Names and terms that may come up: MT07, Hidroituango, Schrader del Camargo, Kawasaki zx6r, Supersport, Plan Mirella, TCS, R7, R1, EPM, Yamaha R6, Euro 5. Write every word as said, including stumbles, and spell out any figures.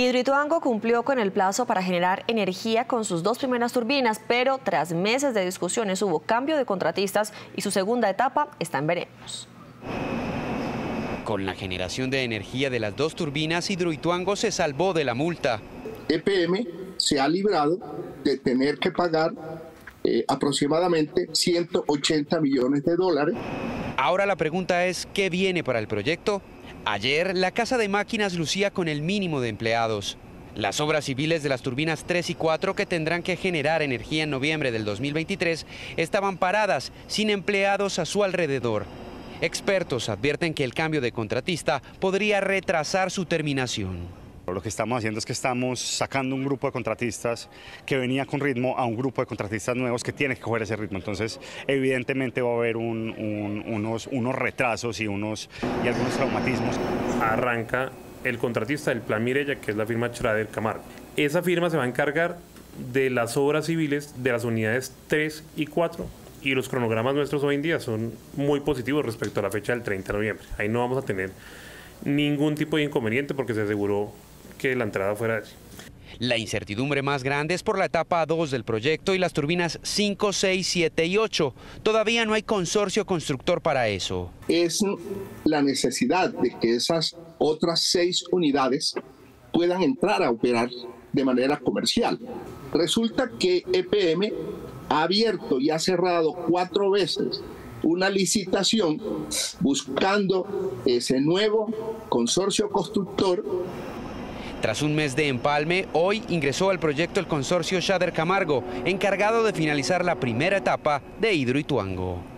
Hidroituango cumplió con el plazo para generar energía con sus dos primeras turbinas, pero tras meses de discusiones hubo cambio de contratistas y su segunda etapa está en veremos. Con la generación de energía de las dos turbinas, Hidroituango se salvó de la multa. E P M se ha librado de tener que pagar eh, aproximadamente ciento ochenta millones de dólares. Ahora la pregunta es, ¿qué viene para el proyecto? Ayer, la Casa de Máquinas lucía con el mínimo de empleados. Las obras civiles de las turbinas tres y cuatro, que tendrán que generar energía en noviembre del dos mil veintitrés, estaban paradas, sin empleados a su alrededor. Expertos advierten que el cambio de contratista podría retrasar su terminación. Lo que estamos haciendo es que estamos sacando un grupo de contratistas que venía con ritmo a un grupo de contratistas nuevos que tiene que coger ese ritmo. Entonces, evidentemente va a haber un, un, unos, unos retrasos y, unos, y algunos traumatismos. Arranca el contratista del Plan Mirella, que es la firma Schrader del Camargo. Esa firma se va a encargar de las obras civiles de las unidades tres y cuatro. Y los cronogramas nuestros hoy en día son muy positivos respecto a la fecha del treinta de noviembre. Ahí no vamos a tener ningún tipo de inconveniente porque se aseguró que la entrada fuera así. La incertidumbre más grande es por la etapa dos del proyecto y las turbinas cinco, seis, siete y ocho. Todavía no hay consorcio constructor para eso. Es la necesidad de que esas otras seis unidades puedan entrar a operar de manera comercial. Resulta que E P M ha abierto y ha cerrado cuatro veces una licitación buscando ese nuevo consorcio constructor. Tras un mes de empalme, hoy ingresó al proyecto el consorcio Schrader Camargo, encargado de finalizar la primera etapa de Hidroituango.